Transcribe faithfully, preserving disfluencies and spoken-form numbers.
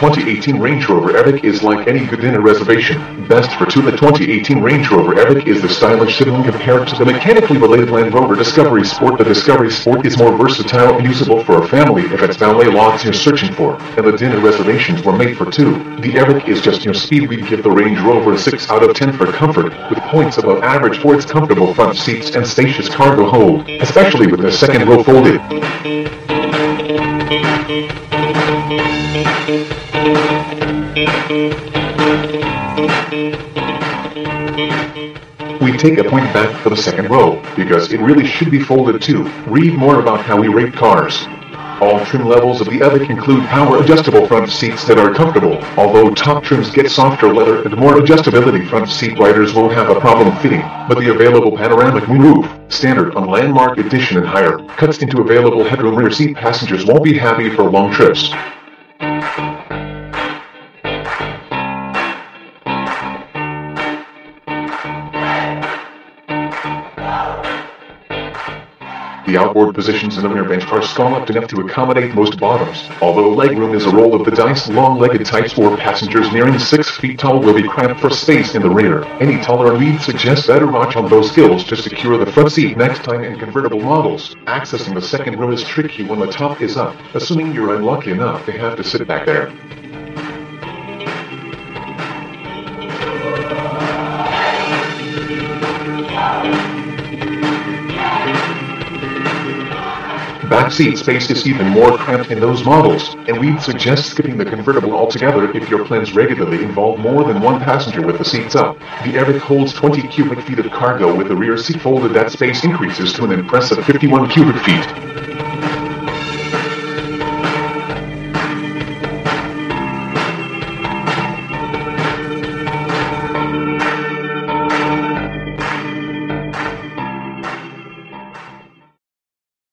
twenty eighteen Range Rover Evoque is like any good dinner reservation. Best for two, the twenty eighteen Range Rover Evoque is the stylish sibling compared to the mechanically related Land Rover Discovery Sport. The Discovery Sport is more versatile and usable for a family if it's ballet lots you're searching for, and the dinner reservations were made for two. The Evoque is just your speed. We'd give the Range Rover a six out of ten for comfort, with points above average for its comfortable front seats and spacious cargo hold, especially with the second row folded. We take a point back for the second row, because it really should be folded too. Read more about how we rate cars. All trim levels of the Evoque include power-adjustable front seats that are comfortable, although top trims get softer leather and more adjustability. Front seat riders won't have a problem fitting, but the available panoramic moonroof, standard on Landmark Edition and higher, cuts into available headroom. Rear seat passengers won't be happy for long trips. The outboard positions in the rear bench are scalloped enough to accommodate most bottoms, although legroom is a roll of the dice. Long-legged types or passengers nearing six feet tall will be cramped for space in the rear. Any taller, we'd suggest better watch on those skills to secure the front seat next time in convertible models. Accessing the second row is tricky when the top is up, assuming you're unlucky enough to have to sit back there. Back seat space is even more cramped in those models, and we'd suggest skipping the convertible altogether if your plans regularly involve more than one passenger with the seats up. The Evoque holds twenty cubic feet of cargo with the rear seat folded. That space increases to an impressive fifty-one cubic feet.